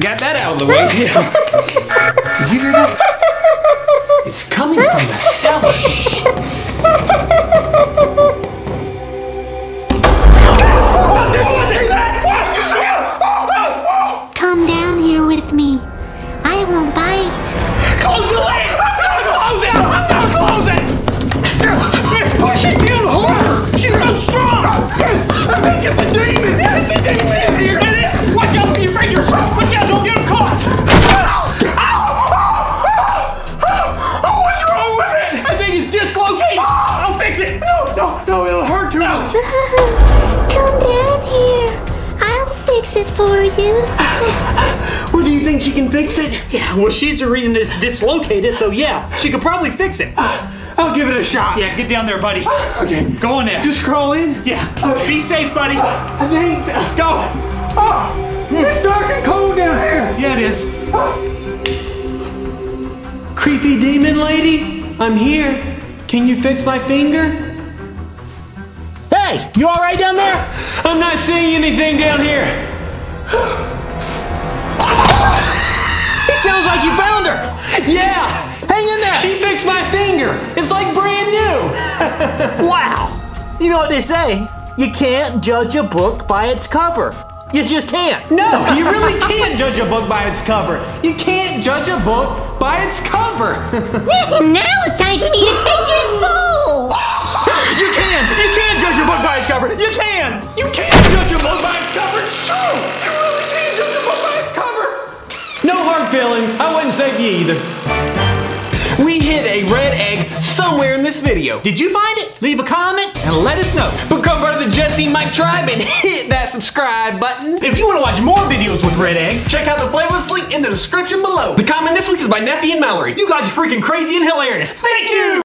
Got that out of the way. Did you hear that? It's coming from the cellar. Come down here with me. I won't bite. Close the lid! I'm not closing! I'm not closing! They're pushing me on harder! She's so strong! I think it's a demon! It's a demon in here! It is! Watch out! Be afraid yourself! Watch out! Don't get him caught! Oh, what's wrong with it? I think it's dislocated! I'll fix it! No, it'll hurt too much! Come down here! I'll fix it for you! Well, do you think she can fix it? Yeah, well, she's the reason it's dislocated, so yeah, she could probably fix it. I'll give it a shot. Yeah, get down there, buddy. Okay. Go in there. Just crawl in? Yeah. Okay. Be safe, buddy. Thanks. Go. Oh, it's dark and cold down here. Yeah, it is. Creepy demon lady, I'm here. Can you fix my finger? Hey, you all right down there? I'm not seeing anything down here. Sounds like you found her! Yeah! Hang in there! She fixed my finger! It's like brand new! Wow! You know what they say? You can't judge a book by its cover. You just can't. No, you really can't judge a book by its cover. You can't judge a book by its cover. Now it's time for me to take your soul! You can! You can judge a book by its cover! You can! You can't judge a book by its cover! It's true! You really can't judge a book by its cover! No hard feelings, I wouldn't save you either. We hid a red egg somewhere in this video. Did you find it? Leave a comment and let us know. Become part of the Jesse Mike tribe and hit that subscribe button. If you want to watch more videos with red eggs, check out the playlist link in the description below. The comment this week is by Nephi and Mallory. You guys are freaking crazy and hilarious. Thank you!